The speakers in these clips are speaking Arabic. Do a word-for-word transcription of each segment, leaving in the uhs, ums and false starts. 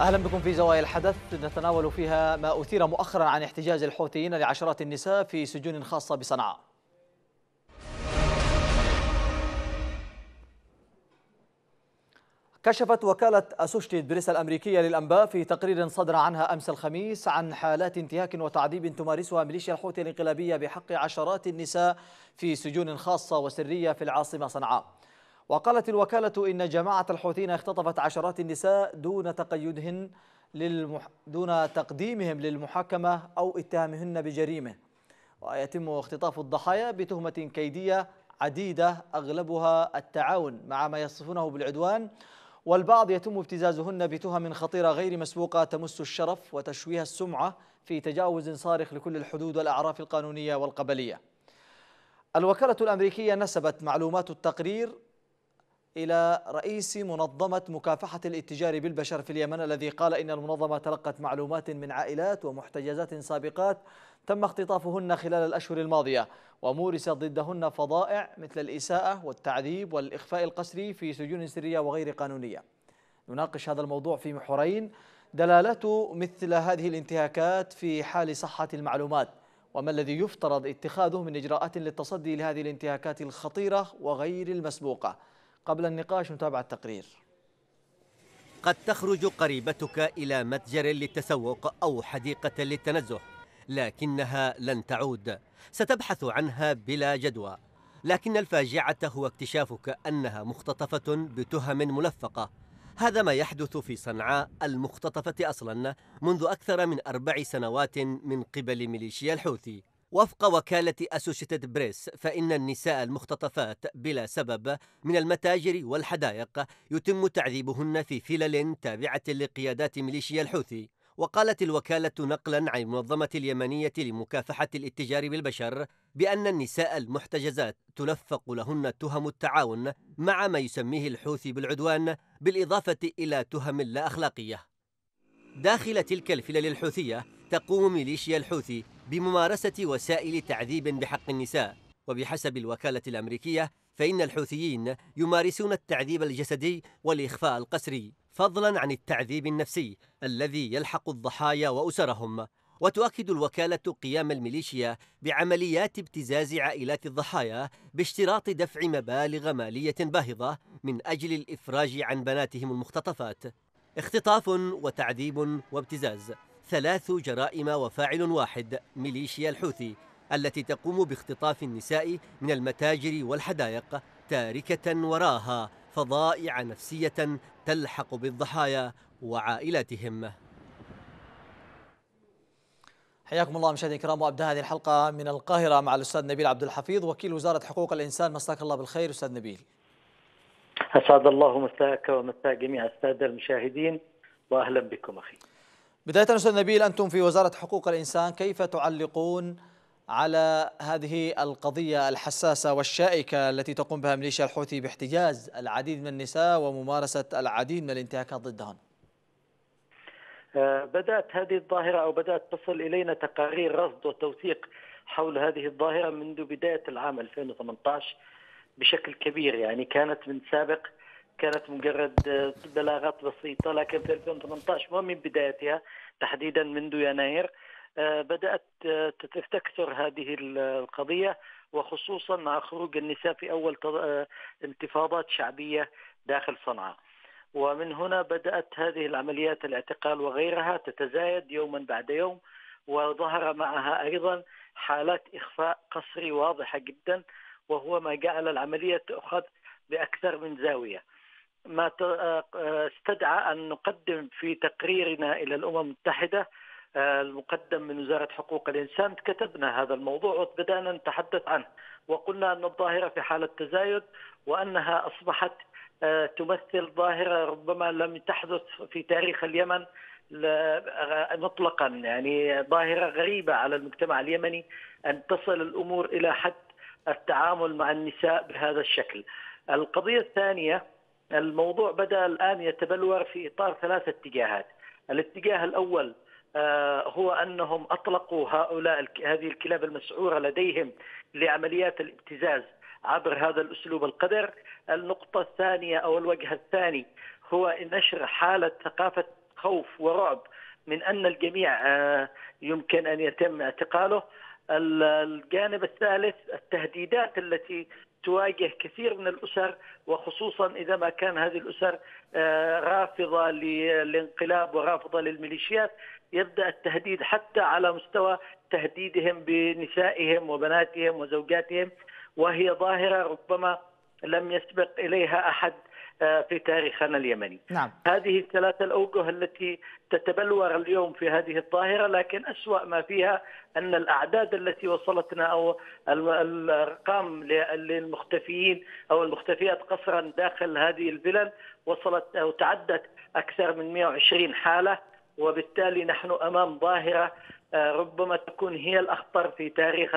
أهلا بكم في زوايا الحدث. نتناول فيها ما أثير مؤخرا عن احتجاج الحوثيين لعشرات النساء في سجون خاصة بصنعاء. كشفت وكالة أسوشيتد برس الأمريكية للأنباء في تقرير صدر عنها أمس الخميس عن حالات انتهاك وتعذيب تمارسها ميليشيا الحوثي الانقلابية بحق عشرات النساء في سجون خاصة وسرية في العاصمة صنعاء. وقالت الوكالة إن جماعة الحوثيين اختطفت عشرات النساء دون تقيدهن للمح... دون تقديمهم للمحاكمة أو اتهامهن بجريمة، ويتم اختطاف الضحايا بتهمة كيدية عديدة أغلبها التعاون مع ما يصفونه بالعدوان، والبعض يتم ابتزازهن بتهم خطيرة غير مسبوقة تمس الشرف وتشويه السمعة في تجاوز صارخ لكل الحدود والأعراف القانونية والقبلية. الوكالة الأمريكية نسبت معلومات التقرير إلى رئيس منظمة مكافحة الاتجار بالبشر في اليمن، الذي قال إن المنظمة تلقت معلومات من عائلات ومحتجزات سابقات تم اختطافهن خلال الأشهر الماضية، ومورست ضدهن فضائع مثل الإساءة والتعذيب والإخفاء القسري في سجون سرية وغير قانونية. نناقش هذا الموضوع في محورين: دلالات مثل هذه الانتهاكات في حال صحة المعلومات، وما الذي يفترض اتخاذه من إجراءات للتصدي لهذه الانتهاكات الخطيرة وغير المسبوقة. قبل النقاش نتابع التقرير. قد تخرج قريبتك إلى متجر للتسوق أو حديقة للتنزه، لكنها لن تعود. ستبحث عنها بلا جدوى، لكن الفاجعة هو اكتشافك أنها مختطفة بتهم ملفقة. هذا ما يحدث في صنعاء المختطفة أصلا منذ أكثر من أربع سنوات من قبل ميليشيا الحوثي. وفق وكالة أسوشيتد بريس، فإن النساء المختطفات بلا سبب من المتاجر والحدائق يتم تعذيبهن في فلل تابعة لقيادات ميليشيا الحوثي. وقالت الوكالة نقلا عن المنظمة اليمنية لمكافحة الاتجار بالبشر بأن النساء المحتجزات تلفق لهن تهم التعاون مع ما يسميه الحوثي بالعدوان، بالإضافة إلى تهم لا أخلاقية. داخل تلك الفلل الحوثية تقوم ميليشيا الحوثي بممارسة وسائل تعذيب بحق النساء، وبحسب الوكالة الأمريكية فإن الحوثيين يمارسون التعذيب الجسدي والإخفاء القسري، فضلا عن التعذيب النفسي الذي يلحق الضحايا وأسرهم. وتؤكد الوكالة قيام الميليشيا بعمليات ابتزاز عائلات الضحايا باشتراط دفع مبالغ مالية باهظة من أجل الإفراج عن بناتهم المختطفات. اختطاف وتعذيب وابتزاز، ثلاث جرائم وفاعل واحد ميليشيا الحوثي، التي تقوم باختطاف النساء من المتاجر والحدائق تاركة وراها فضائع نفسية تلحق بالضحايا وعائلاتهم. حياكم الله مشاهدينا الكرام، وأبدأ هذه الحلقة من القاهرة مع الأستاذ نبيل عبد الحفيظ وكيل وزارة حقوق الإنسان. مساك الله بالخير أستاذ نبيل. أسعد الله مساك ومساء جميع السادة المشاهدين، وأهلا بكم أخي. بداية أستاذ نبيل، أنتم في وزارة حقوق الإنسان كيف تعلقون على هذه القضية الحساسة والشائكة التي تقوم بها ميليشيا الحوثي باحتجاز العديد من النساء وممارسة العديد من الانتهاكات ضدهن؟ بدأت هذه الظاهرة أو بدأت تصل إلينا تقارير رصد وتوثيق حول هذه الظاهرة منذ بداية العام ألفين وثمانية عشر بشكل كبير. يعني كانت من سابق كانت مجرد بلاغات بسيطة، لكن في ألفين وثمانية عشر ومن بدايتها تحديدا منذ يناير بدأت تتكثر هذه القضية، وخصوصا مع خروج النساء في أول انتفاضات شعبية داخل صنعاء. ومن هنا بدأت هذه العمليات الاعتقال وغيرها تتزايد يوما بعد يوم، وظهر معها أيضا حالات إخفاء قسري واضحة جدا، وهو ما جعل العملية تأخذ بأكثر من زاوية، ما استدعى أن نقدم في تقريرنا إلى الأمم المتحدة المقدم من وزارة حقوق الإنسان. كتبنا هذا الموضوع وبدأنا نتحدث عنه، وقلنا أن الظاهرة في حالة تزايد، وأنها أصبحت تمثل ظاهرة ربما لم تحدث في تاريخ اليمن مطلقا. يعني ظاهرة غريبة على المجتمع اليمني أن تصل الأمور إلى حد التعامل مع النساء بهذا الشكل. القضية الثانية، الموضوع بدأ الآن يتبلور في إطار ثلاث اتجاهات. الاتجاه الأول هو أنهم أطلقوا هؤلاء هذه الكلاب المسعورة لديهم لعمليات الابتزاز عبر هذا الأسلوب القذر. النقطة الثانية أو الوجه الثاني هو نشر حالة ثقافة خوف ورعب من أن الجميع يمكن أن يتم اعتقاله. الجانب الثالث التهديدات التي تواجه كثير من الأسر، وخصوصا إذا ما كان هذه الأسر رافضة للانقلاب ورافضة للميليشيات، يبدأ التهديد حتى على مستوى تهديدهم بنسائهم وبناتهم وزوجاتهم، وهي ظاهرة ربما لم يسبق إليها أحد في تاريخنا اليمني. نعم. هذه الثلاثة الأوجه التي تتبلور اليوم في هذه الظاهرة، لكن أسوأ ما فيها أن الأعداد التي وصلتنا أو الأرقام للمختفيين أو المختفيات قصرا داخل هذه البلاد وصلت أو تعدت أكثر من مئة وعشرين حالة، وبالتالي نحن أمام ظاهرة ربما تكون هي الأخطر في تاريخ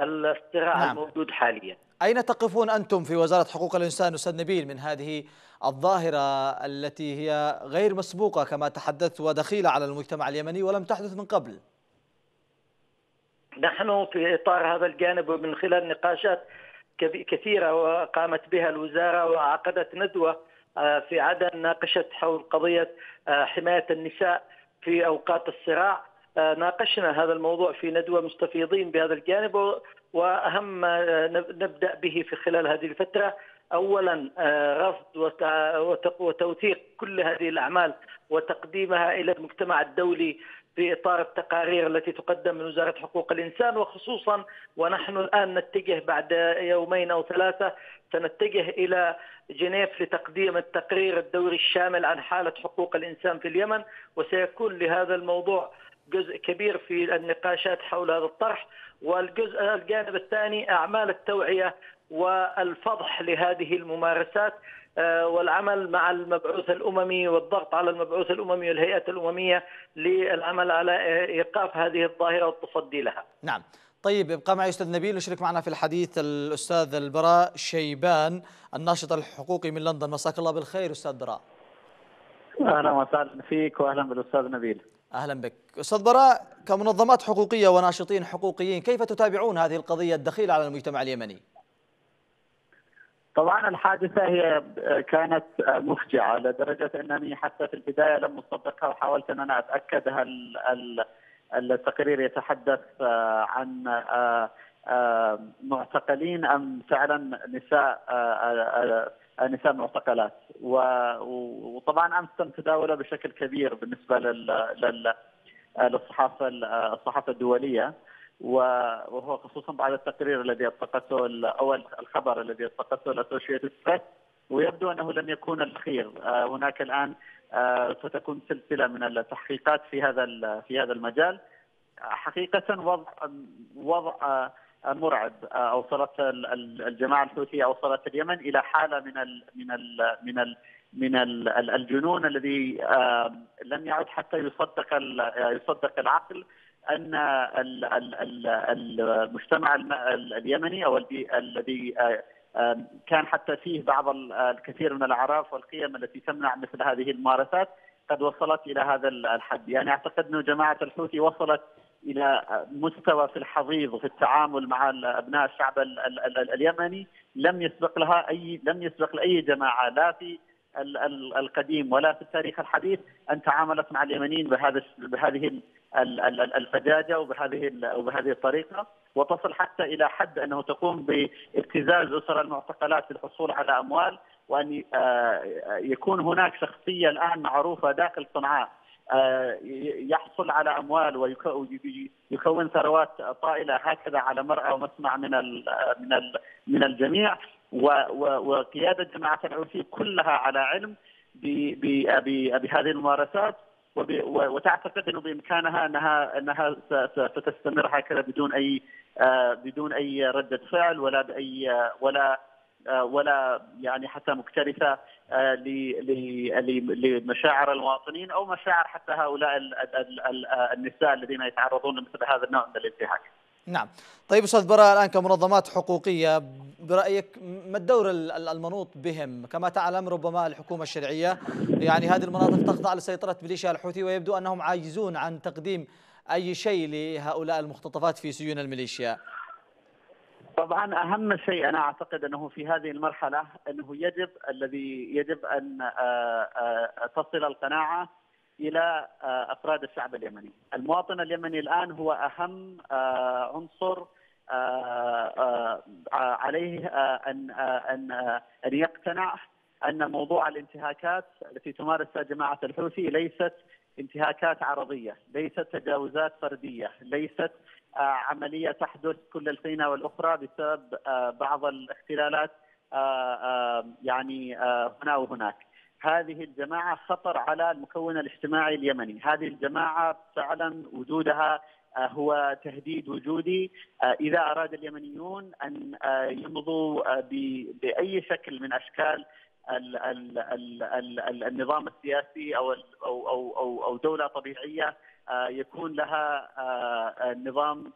الصراع. نعم. الموجود حاليا. أين تقفون أنتم في وزارة حقوق الإنسان أستاذ نبيل من هذه الظاهرة التي هي غير مسبوقة كما تحدثت ودخيلة على المجتمع اليمني ولم تحدث من قبل؟ نحن في إطار هذا الجانب ومن خلال نقاشات كثيرة وقامت بها الوزارة وعقدت ندوة في عدن ناقشت حول قضية حماية النساء في أوقات الصراع. ناقشنا هذا الموضوع في ندوة مستفيضين بهذا الجانب، وأهم ما نبدأ به في خلال هذه الفترة أولا رصد وتوثيق كل هذه الأعمال وتقديمها إلى المجتمع الدولي في إطار التقارير التي تقدم من وزارة حقوق الإنسان، وخصوصا ونحن الآن نتجه بعد يومين أو ثلاثة سنتجه إلى جنيف لتقديم التقرير الدوري الشامل عن حالة حقوق الإنسان في اليمن، وسيكون لهذا الموضوع جزء كبير في النقاشات حول هذا الطرح. والجزء الجانب الثاني أعمال التوعية والفضح لهذه الممارسات والعمل مع المبعوث الأممي والضغط على المبعوث الأممي والهيئات الأممية للعمل على إيقاف هذه الظاهرة والتصدي لها. نعم. طيب ابقى معي أستاذ نبيل. نشارك معنا في الحديث الأستاذ البراء شيبان الناشط الحقوقي من لندن. مساك الله بالخير أستاذ براء. أهلا وسهلا فيك وأهلا بالأستاذ نبيل. أهلا بك أستاذ براء. كمنظمات حقوقية وناشطين حقوقيين كيف تتابعون هذه القضية الدخيلة على المجتمع اليمني؟ طبعا الحادثة هي كانت مفجعة لدرجة أنني حتى في البداية لم أصدقها، وحاولت أن أنا أتأكد هل التقرير يتحدث عن معتقلين أم فعلا نساء نساء معتقلات. وطبعا امس تم تداوله بشكل كبير بالنسبه للصحافه الصحافه الدوليه، وهو خصوصا بعد التقرير الذي التقته الاول الخبر الذي التقته الأسوشيتد برس، ويبدو انه لم يكون الاخير. هناك الان ستكون سلسله من التحقيقات في هذا في هذا المجال. حقيقه وضع وضع مرعب اوصلت الجماعه الحوثيه اوصلت اليمن الى حاله من ال من ال من ال من ال الجنون الذي لم يعد حتى يصدق يصدق العقل ان المجتمع اليمني او الذي كان حتى فيه بعض الكثير من الاعراف والقيم التي تمنع مثل هذه الممارسات قد وصلت الى هذا الحد. يعني اعتقد انه جماعه الحوثي وصلت إلى مستوى في الحضيض وفي التعامل مع أبناء الشعب ال ال ال اليمني لم يسبق لها أي لم يسبق لأي جماعة لا في ال ال القديم ولا في التاريخ الحديث أن تعاملت مع اليمنيين بهذا بهذه ال ال الفجاجة وبهذه وبهذه الطريقة، وتصل حتى إلى حد أنه تقوم بابتزاز أسر المعتقلات للحصول على أموال، وأن يكون هناك شخصية الآن معروفة داخل صنعاء يحصل على أموال ويكون ثروات طائلة هكذا على مرأى ومسمع من من من الجميع، وقيادة جماعة الحوثي كلها على علم بهذه الممارسات، وتعتقد أنه بإمكانها أنها أنها ستستمر هكذا بدون أي بدون أي ردة فعل ولا بأي ولا ولا يعني حتى مكترثة لمشاعر المواطنين أو مشاعر حتى هؤلاء النساء الذين يتعرضون لمثل هذا النوع من الانتهاك. نعم. طيب أستاذ براء، الآن كمنظمات حقوقية برأيك ما الدور المنوط بهم؟ كما تعلم ربما الحكومة الشرعية يعني هذه المناطق تخضع لسيطرة ميليشيا الحوثي، ويبدو أنهم عاجزون عن تقديم أي شيء لهؤلاء المختطفات في سجون الميليشيا. طبعا اهم شيء انا اعتقد انه في هذه المرحله انه يجب الذي يجب ان تصل القناعه إلى أفراد الشعب اليمني. المواطن اليمني الآن هو أهم عنصر عليه أن أن أن يقتنع أن موضوع الانتهاكات التي تمارسها جماعة الحوثي ليست انتهاكات عرضية، ليست تجاوزات فردية، ليست عملية تحدث كل حين والأخرى بسبب بعض الاختلالات يعني هنا وهناك. هذه الجماعة خطر على المكون الاجتماعي اليمني، هذه الجماعة فعلا وجودها هو تهديد وجودي. إذا أراد اليمنيون أن يمضوا بأي شكل من أشكال النظام السياسي أو أو أو دولة طبيعية يكون لها نظام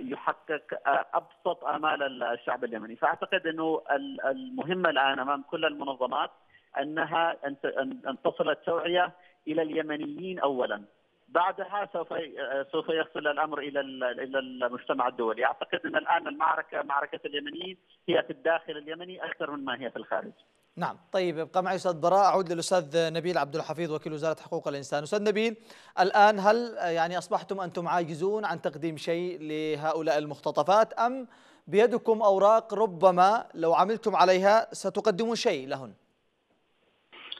يحقق أبسط آمال الشعب اليمني، فأعتقد أنه المهمة الآن أمام كل المنظمات أنها أن تصل التوعية إلى اليمنيين أولا، بعدها سوف سوف يصل الأمر إلى إلى المجتمع الدولي. أعتقد أن الآن المعركة معركة اليمنيين هي في الداخل اليمني أكثر من ما هي في الخارج. نعم، طيب ابقى معي أستاذ براء، أعود للأستاذ نبيل عبد الحفيظ وكيل وزارة حقوق الإنسان. أستاذ نبيل، الآن هل يعني أصبحتم أنتم عاجزون عن تقديم شيء لهؤلاء المختطفات أم بيدكم أوراق ربما لو عملتم عليها ستقدمون شيء لهن؟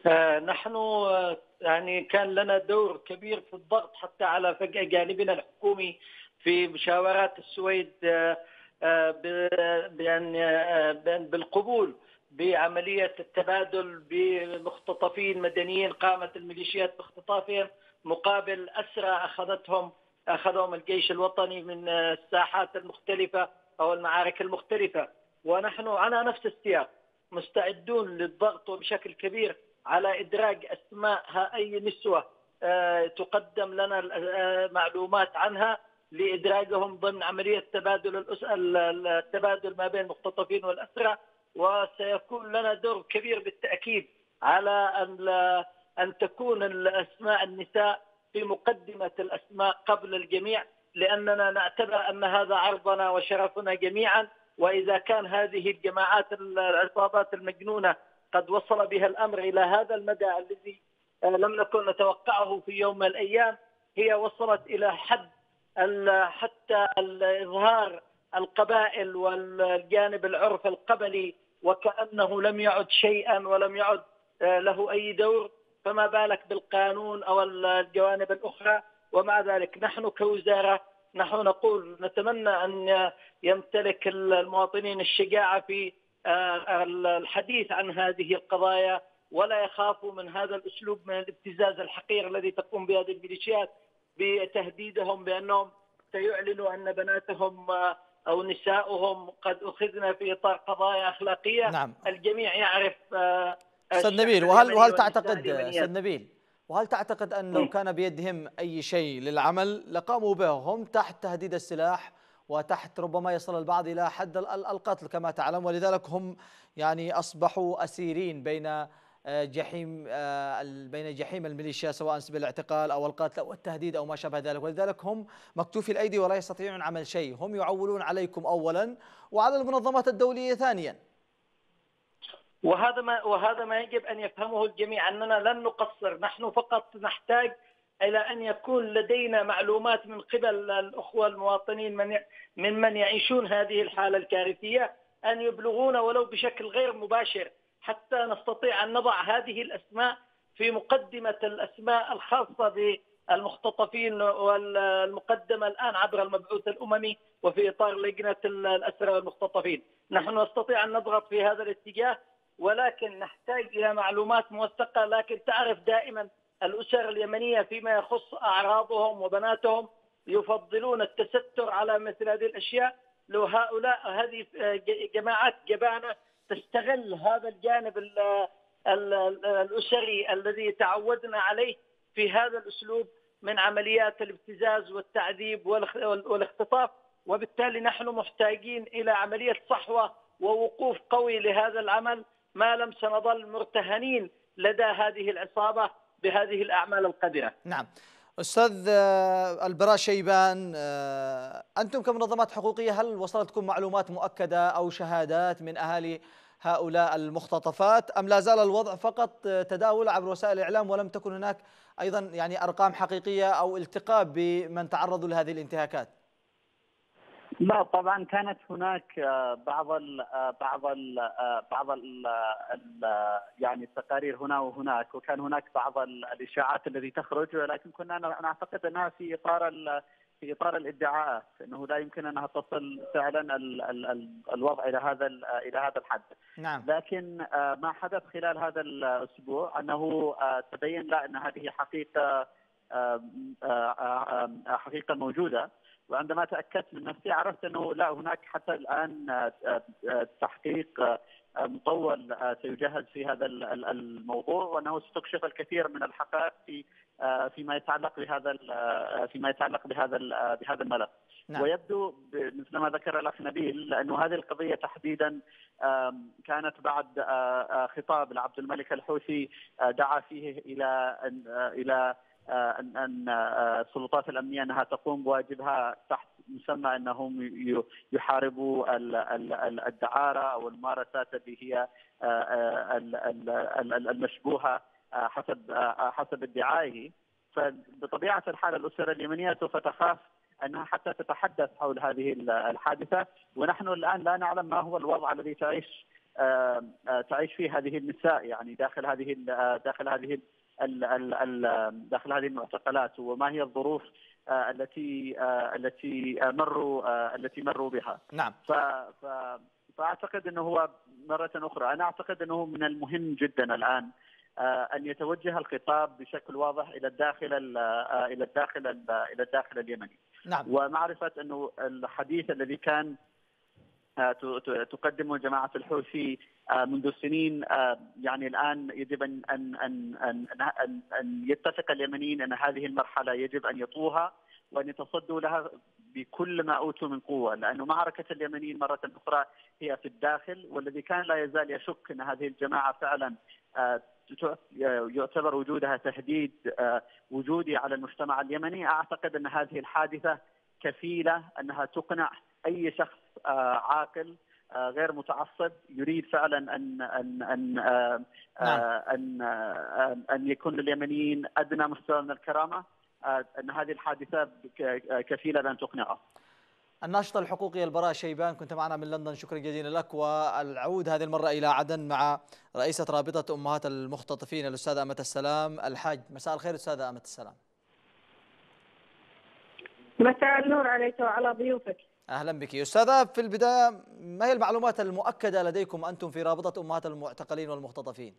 آه نحن يعني كان لنا دور كبير في الضغط حتى على جانبنا الحكومي في مشاورات السويد بالقبول بعملية التبادل بمختطفين مدنيين قامت الميليشيات باختطافهم مقابل أسرى أخذتهم أخذهم الجيش الوطني من الساحات المختلفة أو المعارك المختلفة. ونحن على نفس السياق مستعدون للضغط وبشكل كبير على إدراج أسماء أي نسوة تقدم لنا معلومات عنها لإدراجهم ضمن عملية تبادل التبادل ما بين المختطفين والأسرى. وسيكون لنا دور كبير بالتأكيد على أن أن تكون الأسماء النساء في مقدمة الأسماء قبل الجميع، لأننا نعتبر أن هذا عرضنا وشرفنا جميعا. وإذا كان هذه الجماعات العصابات المجنونة قد وصل بها الأمر إلى هذا المدى الذي لم نكن نتوقعه في يوم من الأيام، هي وصلت إلى حد حتى الإظهار القبائل والجانب العرف القبلي وكأنه لم يعد شيئا ولم يعد له أي دور، فما بالك بالقانون أو الجوانب الأخرى. ومع ذلك نحن كوزارة نحن نقول نتمنى أن يمتلك المواطنين الشجاعة في الحديث عن هذه القضايا ولا يخافوا من هذا الأسلوب من الابتزاز الحقير الذي تقوم به هذه الميليشيات بتهديدهم بأنهم سيعلنوا أن بناتهم أو نساؤهم قد أخذنا في إطار قضايا أخلاقية. نعم. الجميع يعرف. أستاذ نبيل، وهل وهل تعتقد أستاذ نبيل وهل تعتقد أن لو كان بيدهم أي شيء للعمل لقاموا به؟ هم تحت تهديد السلاح وتحت ربما يصل البعض إلى حد القتل كما تعلم، ولذلك هم يعني أصبحوا أسيرين بين جحيم بين جحيم الميليشيا سواء بالاعتقال أو القتل أو التهديد أو ما شابه ذلك، ولذلك هم مكتوفي الأيدي ولا يستطيعون عمل شيء. هم يعولون عليكم أولا وعلى المنظمات الدولية ثانيا. وهذا ما وهذا ما يجب أن يفهمه الجميع، أننا لن نقصر، نحن فقط نحتاج إلى أن يكون لدينا معلومات من قبل الأخوة المواطنين من ممن يعيشون هذه الحالة الكارثية أن يبلغونا ولو بشكل غير مباشر حتى نستطيع أن نضع هذه الأسماء في مقدمة الأسماء الخاصة بالمختطفين والمقدمة الآن عبر المبعوث الأممي وفي إطار لجنة الأسرى والمختطفين. نحن نستطيع أن نضغط في هذا الاتجاه، ولكن نحتاج إلى معلومات موثقة. لكن تعرف دائما الأسر اليمنية فيما يخص أعراضهم وبناتهم يفضلون التستر على مثل هذه الأشياء. لو هؤلاء هذه جماعات جبانة تستغل هذا الجانب ال ال ال الأسري الذي تعودنا عليه في هذا الأسلوب من عمليات الابتزاز والتعذيب والاختطاف، وبالتالي نحن محتاجين إلى عملية صحوة ووقوف قوي لهذا العمل ما لم سنظل مرتهنين لدى هذه العصابة بهذه الأعمال القذرة. نعم. أستاذ البراء شيبان، أنتم كمنظمات حقوقية هل وصلتكم معلومات مؤكدة أو شهادات من أهالي هؤلاء المختطفات، أم لا زال الوضع فقط تداول عبر وسائل الإعلام ولم تكن هناك أيضا يعني أرقام حقيقية أو التقاء بمن تعرضوا لهذه الانتهاكات؟ لا طبعا كانت هناك بعض ال بعض ال بعض ال يعني التقارير هنا وهناك، وكان هناك بعض الاشاعات التي تخرج، ولكن كنا انا اعتقد انها في اطار في اطار الادعاءات، انه لا يمكن انها تصل فعلا ال ال الوضع الى هذا الى هذا الحد. نعم. لكن ما حدث خلال هذا الاسبوع انه تبين لا ان هذه حقيقه حقيقه موجوده، وعندما تأكدت من نفسي عرفت أنه لا، هناك حتى الآن تحقيق مطول سيجهز في هذا الموضوع، وأنه ستكشف الكثير من الحقائق في فيما يتعلق بهذا فيما يتعلق بهذا بهذا الملف. نعم. ويبدو مثل ما ذكر الأخ نبيل أنه هذه القضية تحديدا كانت بعد خطاب لعبد الملك الحوثي دعا فيه إلى إلى أن أن السلطات الأمنية أنها تقوم بواجبها تحت مسمى أنهم يحاربوا الدعارة أو الممارسات التي هي المشبوهة حسب حسب ادعائه. فبطبيعة الحال الأسرة اليمنية سوف تخاف أنها حتى تتحدث حول هذه الحادثة، ونحن الآن لا نعلم ما هو الوضع الذي تعيش تعيش فيه هذه النساء يعني داخل هذه داخل هذه داخل هذه المعتقلات، وما هي الظروف التي التي مروا التي مروا بها. نعم. فأعتقد انه هو مرة اخرى انا اعتقد انه من المهم جدا الآن ان يتوجه الخطاب بشكل واضح الى الداخل الى الداخل الى الداخل اليمني. نعم. ومعرفة انه الحديث الذي كان تقدم جماعة الحوثي منذ سنين، يعني الآن يجب أن أن أن أن أن يتفق اليمنيين أن هذه المرحلة يجب أن يطوها وأن يتصدوا لها بكل ما أوتوا من قوة، لأنه معركة اليمنيين مرة أخرى هي في الداخل، والذي كان لا يزال يشك أن هذه الجماعة فعلا يعتبر وجودها تهديد وجودي على المجتمع اليمني. أعتقد أن هذه الحادثة كفيلة أنها تقنع أي شخص عاقل غير متعصب يريد فعلا ان ان ان ان ان يكون لليمنيين ادنى مستوى من الكرامه، ان هذه الحادثه كفيله بان تقنعه. الناشط الحقوقي البراء شيبان كنت معنا من لندن، شكرا جزيلا لك. والعود هذه المره الى عدن مع رئيسه رابطه امهات المختطفين الاستاذه أمة السلام الحاج. مساء الخير استاذه أمة السلام. مساء النور عليك وعلى ضيوفك. أهلا بك أستاذة. في البداية، ما هي المعلومات المؤكدة لديكم أنتم في رابطة أمهات المعتقلين والمختطفين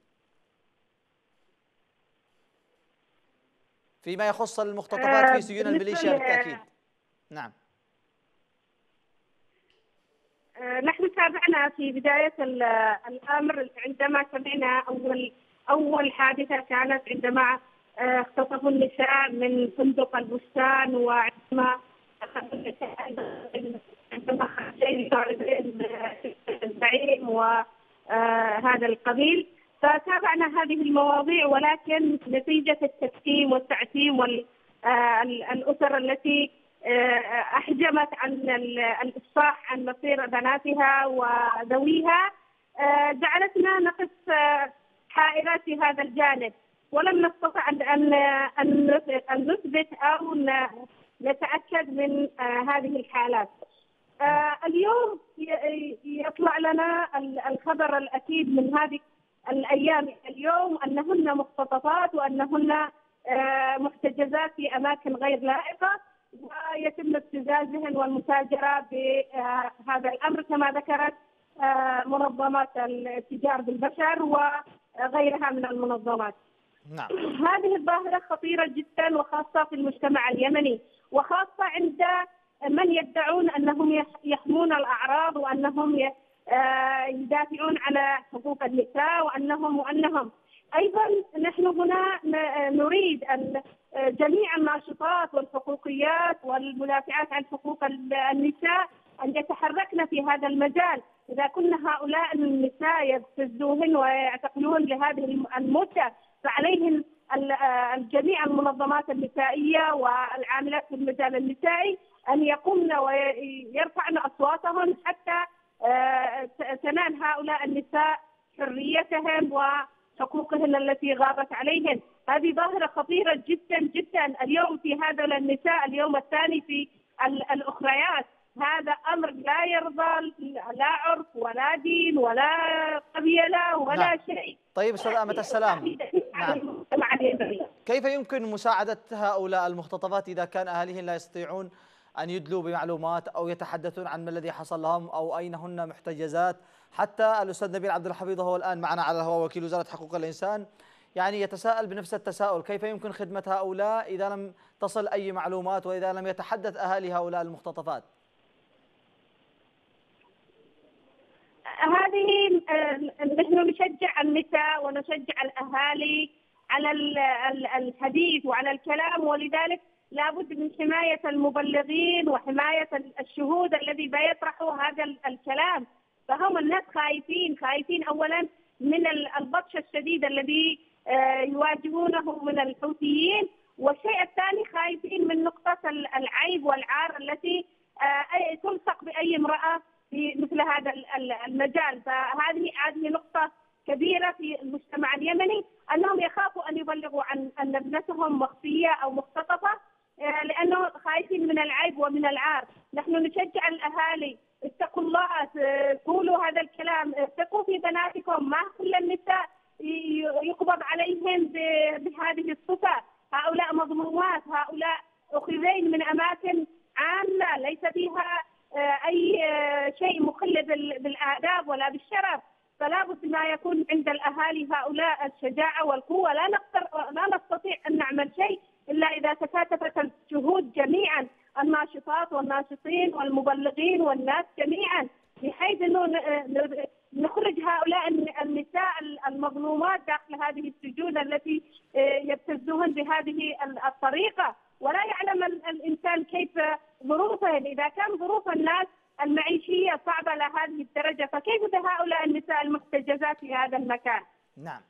فيما يخص المختطفات في سجون الميليشيا بالتأكيد؟ نعم، نحن تابعنا في بداية الأمر عندما سمعنا أول أول حادثة كانت عندما اختطفوا النساء من فندق البستان، وعندما عندما خرجين الزعيم وهذا القبيل، فتابعنا هذه المواضيع، ولكن نتيجة التكتيم والتعتيم والأسر التي أحجمت عن الإفصاح عن مصير بناتها وذويها جعلتنا نقف حائرة في هذا الجانب، ولم نستطع أن أن نثبت أو نتأكد من هذه الحالات. اليوم يطلع لنا الخبر الأكيد من هذه الأيام اليوم أنهن مختطفات وأنهن محتجزات في أماكن غير لائقة، ويتم ابتزازهن والمتاجرة بهذا الأمر كما ذكرت منظمات التجار بالبشر وغيرها من المنظمات. نعم. هذه الظاهرة خطيرة جدا، وخاصة في المجتمع اليمني، وخاصة عند من يدعون أنهم يحمون الأعراض وأنهم يدافعون على حقوق النساء وأنهم وأنهم أيضا نحن هنا نريد أن جميع الناشطات والحقوقيات والمدافعات عن حقوق النساء أن يتحركن في هذا المجال. إذا كنا هؤلاء النساء يبتزوهن ويعتقلون لهذه المدة، فعليهم جميع المنظمات النسائية والعاملات في المجال النسائي أن يقومن ويرفعن أصواتهن حتى تنال هؤلاء النساء حريتهم وحقوقهن التي غابت عليهن. هذه ظاهرة خطيرة جدا جدا اليوم في هذا النساء اليوم الثاني في الأخريات. هذا أمر لا يرضى لا عرف ولا دين ولا قبيلة ولا نعم. شيء. طيب أستاذ أمة السلام، نعم. كيف يمكن مساعدة هؤلاء المختطفات إذا كان أهاليهم لا يستطيعون أن يدلوا بمعلومات أو يتحدثون عن ما الذي حصل لهم أو أين هن محتجزات؟ حتى الأستاذ نبيل عبد الحفيظ هو الآن معنا على الهواء وكيل وزارة حقوق الإنسان، يعني يتساءل بنفس التساؤل، كيف يمكن خدمة هؤلاء إذا لم تصل أي معلومات وإذا لم يتحدث أهالي هؤلاء المختطفات؟ هذه نحن نشجع النساء ونشجع الأهالي على الحديث وعلى الكلام، ولذلك لابد من حماية المبلغين وحماية الشهود الذي بيطرحوا هذا الكلام. فهم الناس خايفين خايفين أولا من البطش الشديد الذي يواجهونه من الحوثيين، والشيء الثاني خايفين من نقطة العيب والعار التي تلصق بأي امرأة في مثل هذا المجال. فهذه هذه نقطة كبيرة في المجتمع اليمني، أنهم يخافوا أن يبلغوا عن أن ابنتهم مخفية أو مختطفة لأنه خايفين من العيب ومن العار. نحن نشجع الأهالي، اتقوا الله، قولوا هذا الكلام، اتقوا في بناتكم، ما كل النساء يقبض عليهم بهذه الصفة. هؤلاء مظلومات، هؤلاء أخذين من أماكن عامة ليس فيها أي شيء مخل بالآداب ولا بالشرف. فلا بد ما يكون عند الأهالي هؤلاء الشجاعة والقوة. لا نقدر لا نستطيع أن نعمل شيء إلا إذا تكاتفت الجهود جميعا، الناشطات والناشطين والمبلغين والناس جميعا، بحيث أنه نخرج هؤلاء النساء المظلومات داخل هذه السجون التي يبتزوهن بهذه الطريقة. ولا يعلم الإنسان كيف ظروفهن، إذا كان ظروف الناس المعيشية صعبة لهذه الدرجة فكيف بهؤلاء النساء المحتجزات في هذا المكان؟ نعم،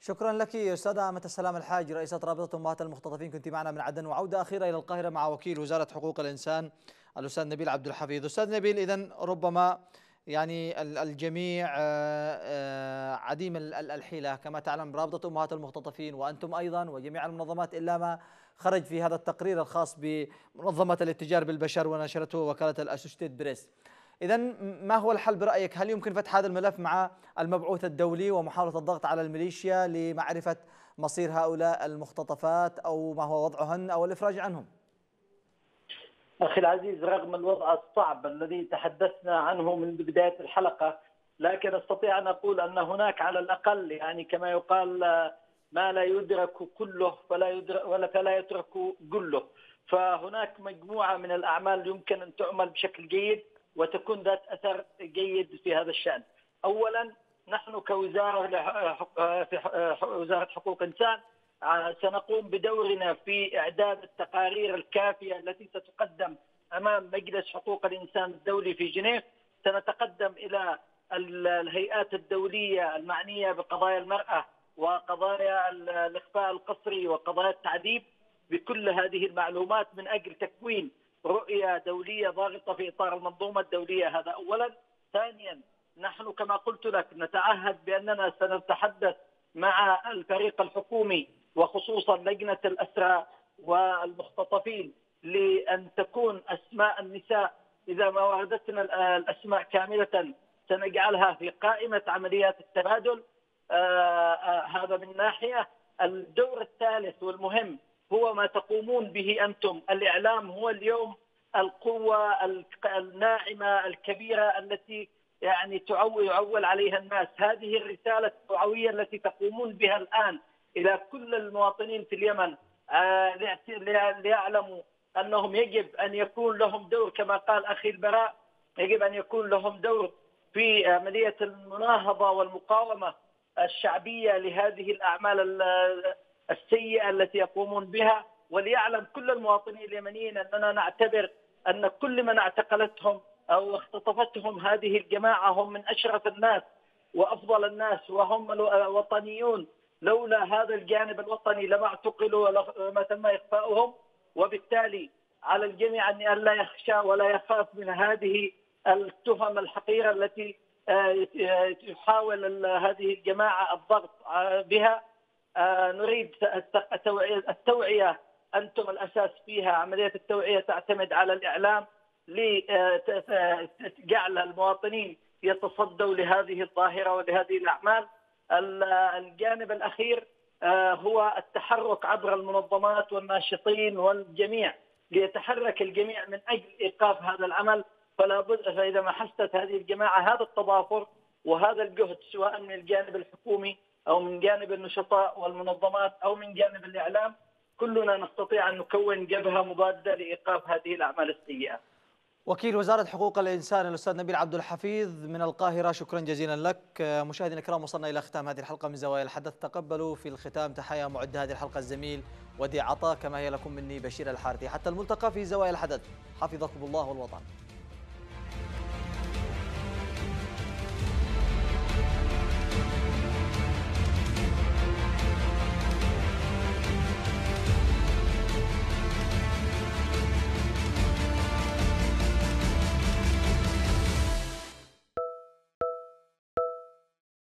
شكرا لك أستاذة أمة السلام الحاج، رئيسة رابطة أمهات المختطفين، كنت معنا من عدن. وعودة أخيرة إلى القاهرة مع وكيل وزارة حقوق الإنسان الأستاذ نبيل عبد الحفيظ. أستاذ نبيل، إذن ربما يعني الجميع عديم الحيلة كما تعلم رابطة أمهات المختطفين وأنتم أيضا وجميع المنظمات، إلا ما خرج في هذا التقرير الخاص بمنظمة الاتجار بالبشر ونشرته وكالة الأسوشيتد برس. إذن ما هو الحل برأيك؟ هل يمكن فتح هذا الملف مع المبعوث الدولي ومحاولة الضغط على الميليشيا لمعرفة مصير هؤلاء المختطفات أو ما هو وضعهن أو الإفراج عنهم؟ أخي العزيز، رغم الوضع الصعب الذي تحدثنا عنه من بداية الحلقة، لكن أستطيع أن أقول أن هناك على الأقل، يعني كما يقال، ما لا يدرك كله فلا يدرك ولا فلا يترك جله. فهناك مجموعة من الأعمال يمكن أن تعمل بشكل جيد وتكون ذات أثر جيد في هذا الشأن. أولا، نحن كوزارة وزارة حقوق الإنسان سنقوم بدورنا في إعداد التقارير الكافية التي ستقدم أمام مجلس حقوق الإنسان الدولي في جنيف. سنتقدم إلى الهيئات الدولية المعنية بقضايا المرأة وقضايا الإخفاء القسري وقضايا التعذيب بكل هذه المعلومات من أجل تكوين رؤية دولية ضاغطة في إطار المنظومة الدولية. هذا أولا. ثانيا، نحن كما قلت لك نتعهد بأننا سنتحدث مع الفريق الحكومي وخصوصا لجنة الأسرى والمختطفين لأن تكون أسماء النساء، إذا ما وردتنا الأسماء كاملة سنجعلها في قائمة عمليات التبادل. آه آه هذا من ناحية. الدور الثالث والمهم هو ما تقومون به أنتم. الإعلام هو اليوم القوة الناعمة الكبيرة التي يعني تعول عليها الناس. هذه الرسالة التوعوية التي تقومون بها الآن إلى كل المواطنين في اليمن ليعلموا أنهم يجب أن يكون لهم دور، كما قال أخي البراء، يجب أن يكون لهم دور في عملية المناهضة والمقاومة الشعبية لهذه الأعمال السيئة التي يقومون بها. وليعلم كل المواطنين اليمنيين أننا نعتبر أن كل من اعتقلتهم أو اختطفتهم هذه الجماعة هم من أشرف الناس وأفضل الناس، وهم وطنيون، لولا هذا الجانب الوطني لما اعتقلوا ولما تم إخفاؤهم. وبالتالي على الجميع أن لا يخشى ولا يخاف من هذه التهم الحقيرة التي يحاول هذه الجماعة الضغط بها. نريد التوعية، أنتم الأساس فيها، عملية التوعية تعتمد على الإعلام لجعل المواطنين يتصدوا لهذه الظاهرة ولهذه الأعمال. الجانب الأخير هو التحرك عبر المنظمات والناشطين والجميع، ليتحرك الجميع من أجل إيقاف هذا العمل. فلا بد، فإذا ما حست هذه الجماعة هذا التضافر وهذا الجهد سواء من الجانب الحكومي أو من جانب النشطاء والمنظمات أو من جانب الإعلام، كلنا نستطيع أن نكون جبهة مضادة لإيقاف هذه الأعمال السيئة. وكيل وزارة حقوق الإنسان الأستاذ نبيل عبد الحفيظ من القاهرة، شكرا جزيلا لك. مشاهدينا الكرام، وصلنا إلى ختام هذه الحلقة من زوايا الحدث. تقبلوا في الختام تحايا معد هذه الحلقة الزميل وديع عطاء، كما هي لكم مني بشير الحارثي. حتى الملتقى في زوايا الحدث، حفظكم الله والوطن.